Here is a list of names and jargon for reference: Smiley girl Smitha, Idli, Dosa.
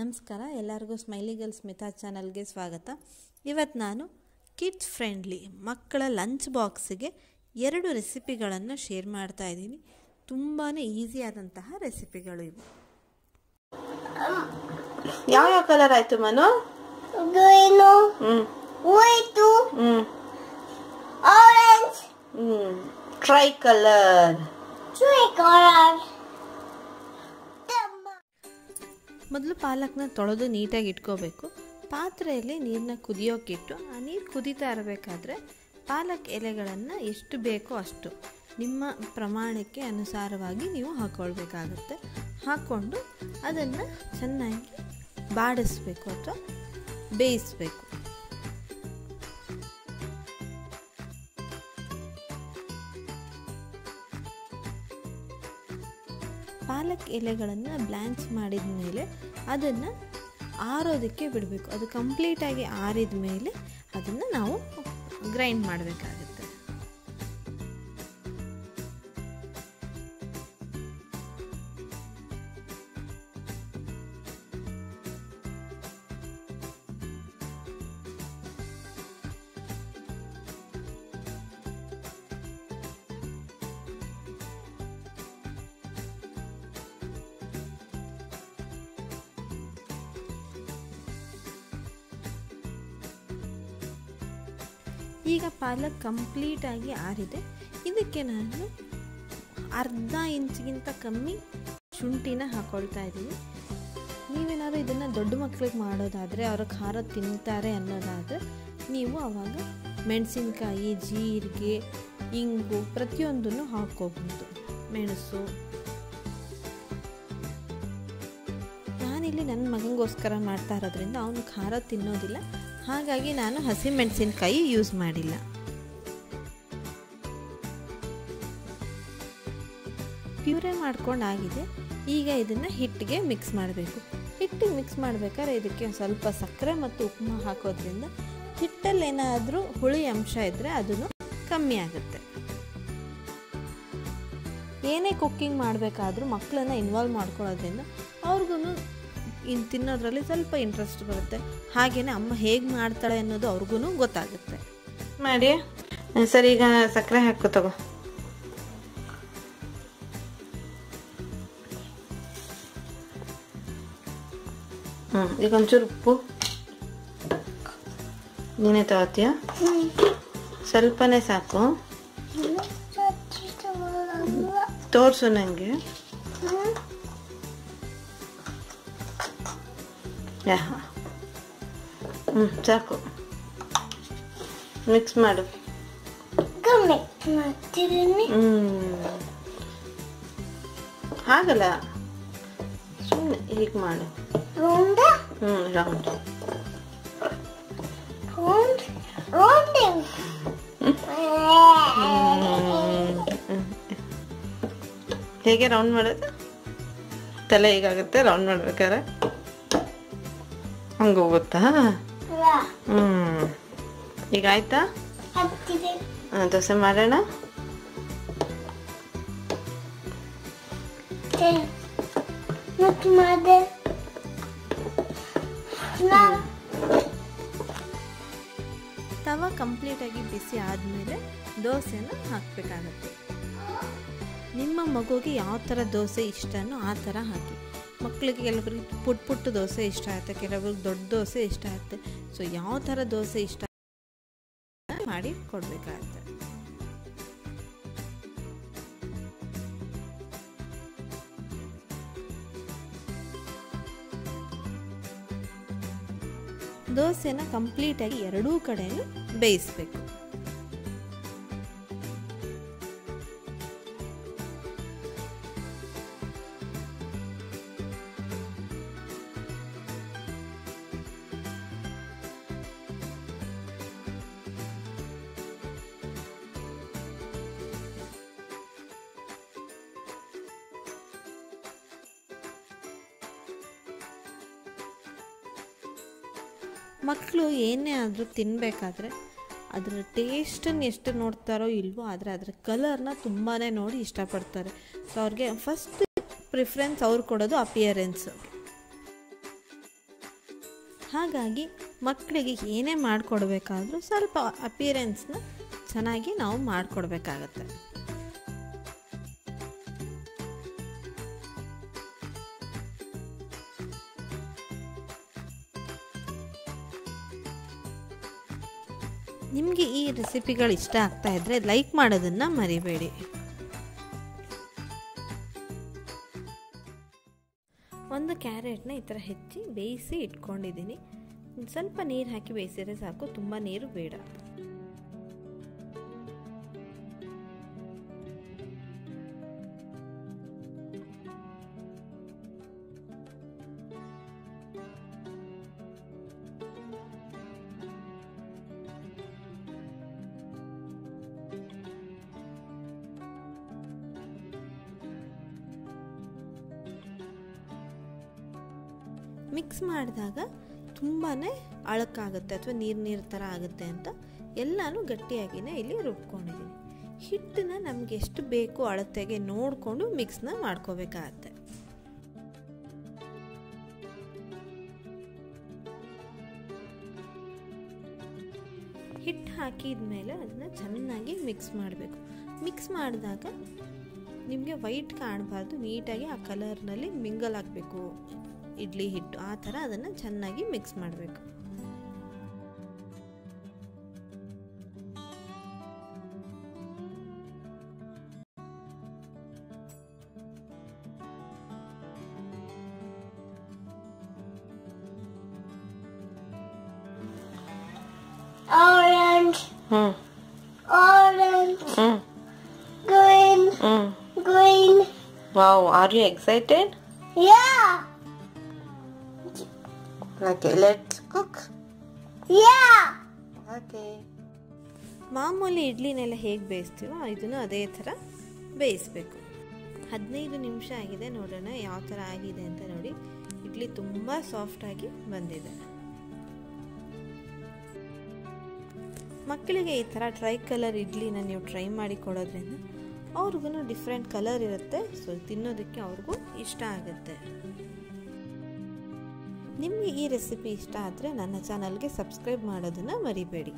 ನಮಸ್ಕಾರ ಎಲ್ಲರಿಗೂ smiley girls ಮಿಥಾ ಚಾನಲ್ಗೆ ಸ್ವಾಗತ. ಇವತ್ತು ನಾನು ಕಿಡ್ಸ್ ಫ್ರೆಂಡ್ಲಿ ಮಕ್ಕಳ ಲಂಚ್ ಬಾಕ್ಸಿಗೆ ಎರಡು ರೆಸಿಪಿಗಳನ್ನು ಶೇರ್ ಮಾಡ್ತಾ ಇದ್ದೀನಿ. ತುಂಬಾ ಈಸಿ ಆದಂತಹ ರೆಸಿಪಿಗಳು ಇವು. ಯಾವ ಕಲರ್ ಆಯಿತು Manu? Green, white, orange, tricolour. ಮೊದಲು ಪಾಲಕ್ನ ತೊಳೆದು ನೀಟಾಗಿ ಇಟ್ಕೋಬೇಕು. ಪಾತ್ರೆಯಲ್ಲಿ ನೀರನ್ನ ಕುದಿಯೋಕ್ಕಿಟ್ಟು ಆ ನೀರು ಕುದೀತಾ ಇರಬೇಕಾದ್ರೆ ಪಾಲಕ್ ಎಲೆಗಳನ್ನು ಎಷ್ಟು ಬೇಕೋ ಅಷ್ಟು ನಿಮ್ಮ ಪ್ರಮಾಣಕ್ಕೆ ಅನುಸಾರವಾಗಿ ನೀವು ಹಾಕ್ಕೊಳ್ಬೇಕಾಗುತ್ತೆ. ಹಾಕ್ಕೊಂಡು ಅದನ್ನು ಚೆನ್ನಾಗಿ ಬಾಡಿಸ್ಬೇಕು ಅಥವಾ ಬೇಯಿಸಬೇಕು. ಪಾಲಕ್ ಎಲೆಗಳನ್ನು ಬ್ಲ್ಯಾಂಚ್ ಮಾಡಿದ ಮೇಲೆ ಅದನ್ನು ಆರೋದಕ್ಕೆ ಬಿಡಬೇಕು. ಅದು ಕಂಪ್ಲೀಟಾಗಿ ಆರಿದ ಮೇಲೆ ಅದನ್ನು ನಾವು ಗ್ರೈಂಡ್ ಮಾಡಬೇಕಾಗುತ್ತೆ. ಈಗ ಪಾಲಕ್ ಕಂಪ್ಲೀಟಾಗಿ ಆರಿದೆ. ಇದಕ್ಕೆ ನಾನು ಅರ್ಧ ಇಂಚಿಗಿಂತ ಕಮ್ಮಿ ಶುಂಠಿನ ಹಾಕ್ಕೊಳ್ತಾ ಇದ್ದೀನಿ. ನೀವೇನಾದ್ರು ಇದನ್ನು ದೊಡ್ಡ ಮಕ್ಕಳಿಗೆ ಮಾಡೋದಾದರೆ, ಅವರ ಖಾರ ತಿಂತಾರೆ ಅನ್ನೋದಾದರೆ, ನೀವು ಆವಾಗ ಮೆಣಸಿನ್ಕಾಯಿ, ಜೀರಿಗೆ, ಇಂಗು ಪ್ರತಿಯೊಂದನ್ನು ಹಾಕ್ಕೋಬೋದು. ಮೆಣಸು ನಾನಿಲ್ಲಿ ನನ್ನ ಮಗನಿಗೋಸ್ಕರ ಮಾಡ್ತಾ ಇರೋದ್ರಿಂದ ಅವನು ಖಾರ ತಿನ್ನೋದಿಲ್ಲ, ಹಾಗಾಗಿ ನಾನು ಹಸಿಮೆಣಸಿನಕಾಯಿ ಯೂಸ್ ಮಾಡಿಲ್ಲ. ಪ್ಯೂರೆ ಮಾಡ್ಕೊಂಡಾಗಿದೆ. ಈಗ ಇದನ್ನು ಹಿಟ್ಟಿಗೆ ಮಿಕ್ಸ್ ಮಾಡಬೇಕು. ಹಿಟ್ಟಿಗೆ ಮಿಕ್ಸ್ ಮಾಡಬೇಕಾದ್ರೆ ಇದಕ್ಕೆ ಸ್ವಲ್ಪ ಸಕ್ಕರೆ ಮತ್ತು ಉಪ್ಪು ಹಾಕೋದ್ರಿಂದ ಹಿಟ್ಟಲ್ಲಿ ಏನಾದರೂ ಹುಳಿ ಅಂಶ ಇದ್ದರೆ ಅದನ್ನು ಕಮ್ಮಿ ಆಗುತ್ತೆ. ಏನೇ ಕುಕ್ಕಿಂಗ್ ಮಾಡಬೇಕಾದ್ರೂ ಮಕ್ಕಳನ್ನು ಇನ್ವಾಲ್ವ್ ಮಾಡ್ಕೊಳ್ಳೋದ್ರಿಂದ ಅವ್ರಿಗೂ ಇನ್ನು ತಿನ್ನೋದ್ರಲ್ಲಿ ಸ್ವಲ್ಪ ಇಂಟ್ರೆಸ್ಟ್ ಬರುತ್ತೆ. ಹಾಗೆಯೇ ಅಮ್ಮ ಹೇಗೆ ಮಾಡ್ತಾಳೆ ಅನ್ನೋದು ಅವ್ರಿಗೂ ಗೊತ್ತಾಗುತ್ತೆ. ಮಾಡಿ ಸರ್, ಈಗ ಸಕ್ಕರೆ ಹಾಕೋ ತಗೋ. ಈಗ ಒಂಚೂರು ಉಪ್ಪು ನೀನೇ ತಗೋತೀಯ, ಸ್ವಲ್ಪನೇ ಸಾಕು. ತೋರಿಸು ನನಗೆ. ಸಾಕು, ಮಿಕ್ಸ್ ಮಾಡು. ಆಗಲ್ಲ, ಸುಮ್ಮನೆ ಹೀಗೆ ಮಾಡು. ಹೇಗೆ ರೌಂಡ್ ಮಾಡೋದು? ತಲೆ ಹೀಗಾಗುತ್ತೆ ರೌಂಡ್ ಮಾಡ್ಬೇಕಾದ್ರೆ, ಹಂಗೆ ಹೋಗುತ್ತಾ? ಈಗ ಆಯ್ತಾ? ದೋಸೆ ಮಾಡೋಣ. ತವಾ ಕಂಪ್ಲೀಟಾಗಿ ಬಿಸಿ ಆದಮೇಲೆ ದೋಸೆನ ಹಾಕಬೇಕಾಗುತ್ತೆ. ನಿಮ್ಮ ಮಗುಗೆ ಯಾವ ಥರ ದೋಸೆ ಇಷ್ಟನೋ ಆ ಥರ ಹಾಕಿ. ಮಕ್ಕಳಿಗೆ ಕೆಲವರಿಗೆ ಪುಟ್ಟ ದೋಸೆ ಇಷ್ಟ ಆಗುತ್ತೆ, ಕೆಲವ್ರಿಗೆ ದೊಡ್ಡ ದೋಸೆ ಇಷ್ಟ ಆಗುತ್ತೆ. ಸೊ ಯಾವ ಥರ ದೋಸೆ ಇಷ್ಟ ಮಾಡಿ ಕೊಡಬೇಕಾಗತ್ತೆ. ದೋಸೆನ ಕಂಪ್ಲೀಟಾಗಿ ಎರಡೂ ಕಡೆಯೂ ಬೇಯಿಸಬೇಕು. ಮಕ್ಕಳು ಏನೇ ಆದರೂ ತಿನ್ನಬೇಕಾದ್ರೆ ಅದರ ಟೇಸ್ಟನ್ನು ಎಷ್ಟು ನೋಡ್ತಾರೋ ಇಲ್ವೋ, ಆದರೆ ಅದರ ಕಲರ್ನ ತುಂಬಾ ನೋಡಿ ಇಷ್ಟಪಡ್ತಾರೆ. ಸೊ ಅವ್ರಿಗೆ ಫಸ್ಟ್ ಪ್ರಿಫರೆನ್ಸ್ ಅವ್ರು ಕೊಡೋದು ಅಪಿಯರೆನ್ಸ್. ಹಾಗಾಗಿ ಮಕ್ಕಳಿಗೆ ಏನೇ ಮಾಡಿಕೊಡಬೇಕಾದರೂ ಸ್ವಲ್ಪ ಅಪಿಯರೆನ್ಸ್ನ ಚೆನ್ನಾಗಿ ನಾವು ಮಾಡಿಕೊಡಬೇಕಾಗುತ್ತೆ. ನಿಮಗೆ ಈ ರೆಸಿಪಿಗಳು ಇಷ್ಟ ಆಗ್ತಾ ಇದ್ದರೆ ಲೈಕ್ ಮಾಡೋದನ್ನು ಮರಿಬೇಡಿ. ಒಂದು ಕ್ಯಾರೆಟ್ನ ಈ ಥರ ಹೆಚ್ಚಿ ಬೇಯಿಸಿ ಇಟ್ಕೊಂಡಿದ್ದೀನಿ. ಸ್ವಲ್ಪ ನೀರು ಹಾಕಿ ಬೇಯಿಸಿದ್ರೆ ಸಾಕು, ತುಂಬ ನೀರು ಬೇಡ. ಮಿಕ್ಸ್ ಮಾಡಿದಾಗ ತುಂಬಾ ಅಳಕಾಗುತ್ತೆ ಅಥವಾ ನೀರು ಥರ ಆಗುತ್ತೆ ಅಂತ ಎಲ್ಲನೂ ಗಟ್ಟಿಯಾಗಿಯೇ ಇಲ್ಲಿ ರುಬ್ಕೊಂಡಿದ್ದೀನಿ. ಹಿಟ್ಟನ್ನು ನಮಗೆ ಎಷ್ಟು ಬೇಕು ಅಳತೆಗೆ ನೋಡಿಕೊಂಡು ಮಿಕ್ಸ್ನ ಮಾಡ್ಕೋಬೇಕಾಗತ್ತೆ. ಹಿಟ್ಟು ಹಾಕಿದ ಮೇಲೆ ಅದನ್ನು ಚೆನ್ನಾಗಿ ಮಿಕ್ಸ್ ಮಾಡಬೇಕು. ಮಿಕ್ಸ್ ಮಾಡಿದಾಗ ನಿಮಗೆ ವೈಟ್ ಕಾಣಬಾರ್ದು, ನೀಟಾಗಿ ಆ ಕಲರ್ನಲ್ಲಿ ಮಿಂಗಲ್ ಆಗಬೇಕು ಇಡ್ಲಿ ಹಿಟ್ಟು. ಆ ಥರ ಅದನ್ನು ಚೆನ್ನಾಗಿ ಮಿಕ್ಸ್ ಮಾಡಬೇಕು. Orange. Orange. Green. Green. Wow, are you excited? Yeah. Okay, let's cook. Yeah. Okay. ಮಾಮೂಲಿ ಇಡ್ಲಿನೆಲ್ಲ ಹೇಗೆ ಬೇಯಿಸ್ತೀವೋ ಇದನ್ನು ಅದೇ ಥರ ಬೇಯಿಸಬೇಕು. 15 ನಿಮಿಷ ಆಗಿದೆ, ನೋಡೋಣ ಯಾವ ಥರ ಆಗಿದೆ ಅಂತ. ನೋಡಿ, ಇಡ್ಲಿ ತುಂಬ ಸಾಫ್ಟಾಗಿ ಬಂದಿದೆ. ಮಕ್ಕಳಿಗೆ ಈ ಥರ ಟ್ರೈ ಕಲರ್ ಇಡ್ಲಿನ ನೀವು ಟ್ರೈ ಮಾಡಿ ಕೊಡೋದ್ರಿಂದ ಅವ್ರಿಗೂ ಡಿಫ್ರೆಂಟ್ ಕಲರ್ ಇರುತ್ತೆ, ಸೊ ತಿನ್ನೋದಕ್ಕೆ ಅವ್ರಿಗೂ ಇಷ್ಟ ಆಗುತ್ತೆ. ನಿಮಗೆ ಈ ರೆಸಿಪಿ ಇಷ್ಟ ಆದರೆ ನನ್ನ ಚಾನಲ್ಗೆ ಸಬ್ಸ್ಕ್ರೈಬ್ ಮಾಡೋದನ್ನು ಮರಿಬೇಡಿ.